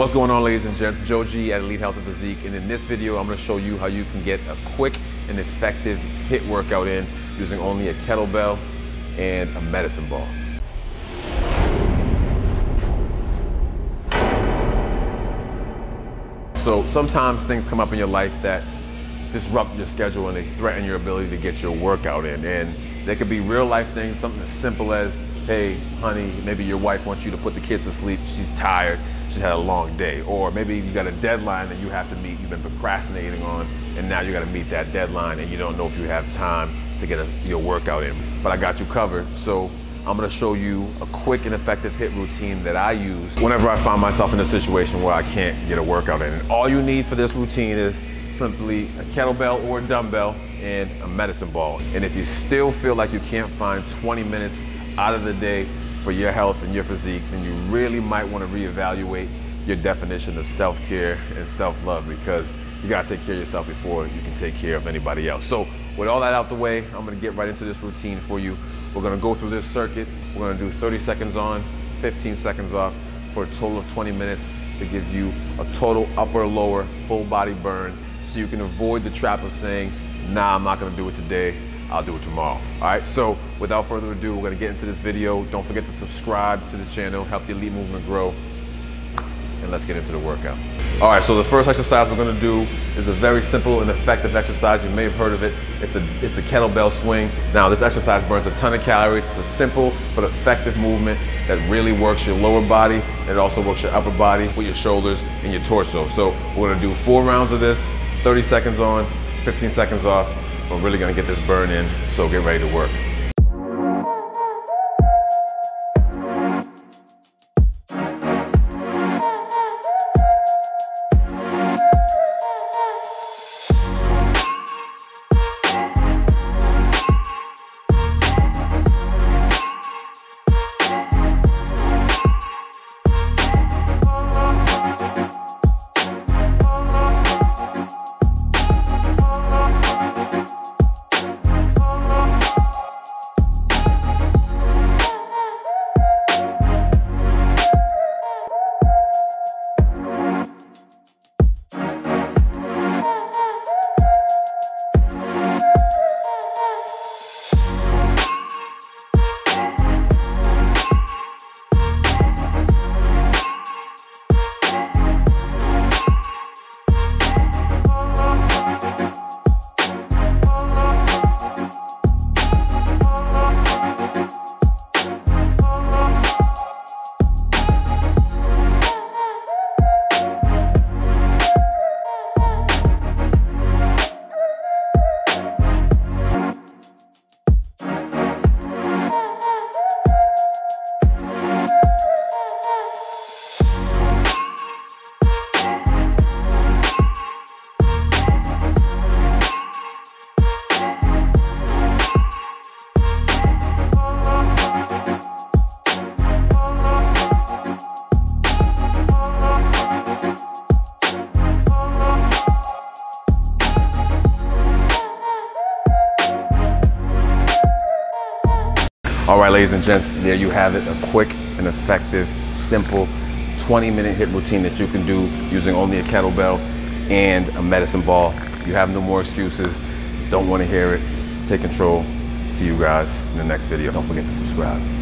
What's going on, ladies and gents? Joe G at Elite Health and Physique, and in this video I'm going to show you how you can get a quick and effective HIIT workout in using only a kettlebell and a medicine ball. So sometimes things come up in your life that disrupt your schedule and they threaten your ability to get your workout in, and they could be real life things, something as simple as, hey honey, maybe your wife wants you to put the kids to sleep, she's tired, she's had a long day. Or maybe you got a deadline that you have to meet, you've been procrastinating on, and now you got to meet that deadline and you don't know if you have time to get your workout in. But I got you covered, so I'm going to show you a quick and effective HIIT routine that I use whenever I find myself in a situation where I can't get a workout in. And all you need for this routine is simply a kettlebell or a dumbbell and a medicine ball. And if you still feel like you can't find 20 minutes out of the day for your health and your physique, then you really might want to reevaluate your definition of self-care and self-love, because you got to take care of yourself before you can take care of anybody else. So with all that out the way, I'm going to get right into this routine for you. We're going to go through this circuit. We're going to do 30 seconds on, 15 seconds off, for a total of 20 minutes to give you a total upper, lower, full body burn, so you can avoid the trap of saying, nah, I'm not going to do it today, I'll do it tomorrow. All right, so without further ado, we're gonna get into this video. Don't forget to subscribe to the channel, help the Elite Movement grow, and let's get into the workout. All right, so the first exercise we're gonna do is a very simple and effective exercise. You may have heard of it. It's the kettlebell swing. Now, this exercise burns a ton of calories. It's a simple but effective movement that really works your lower body, and it also works your upper body with your shoulders and your torso. So we're gonna do 4 rounds of this, 30 seconds on, 15 seconds off. We're really gonna get this burn in, so get ready to work. All right, ladies and gents, there you have it, a quick and effective, simple 20-minute HIIT routine that you can do using only a kettlebell and a medicine ball. You have no more excuses. Don't want to hear it. Take control. See you guys in the next video. Don't forget to subscribe.